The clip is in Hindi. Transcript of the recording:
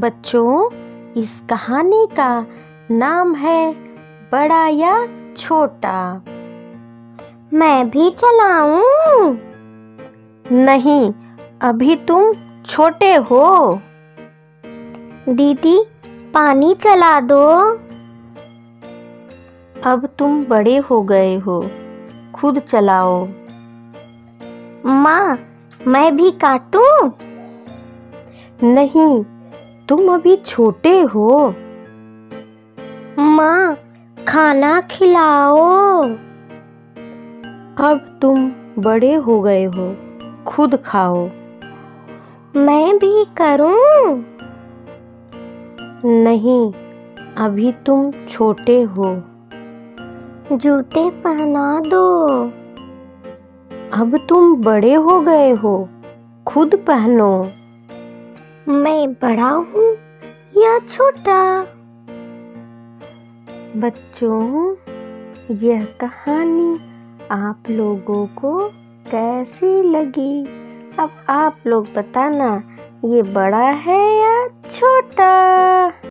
बच्चों, इस कहानी का नाम है बड़ा या छोटा। मैं भी चलाऊं? नहीं, अभी तुम छोटे हो। दीदी, पानी चला दो। अब तुम बड़े हो गए हो, खुद चलाओ। माँ, मैं भी काटूं? नहीं, तुम अभी छोटे हो। माँ, खाना खिलाओ। अब तुम बड़े हो गए हो, खुद खाओ। मैं भी करूं? नहीं, अभी तुम छोटे हो। जूते पहना दो। अब तुम बड़े हो गए हो, खुद पहनो। मैं बड़ा हूँ या छोटा? बच्चों, यह कहानी आप लोगों को कैसी लगी? अब आप लोग बताना, ये बड़ा है या छोटा।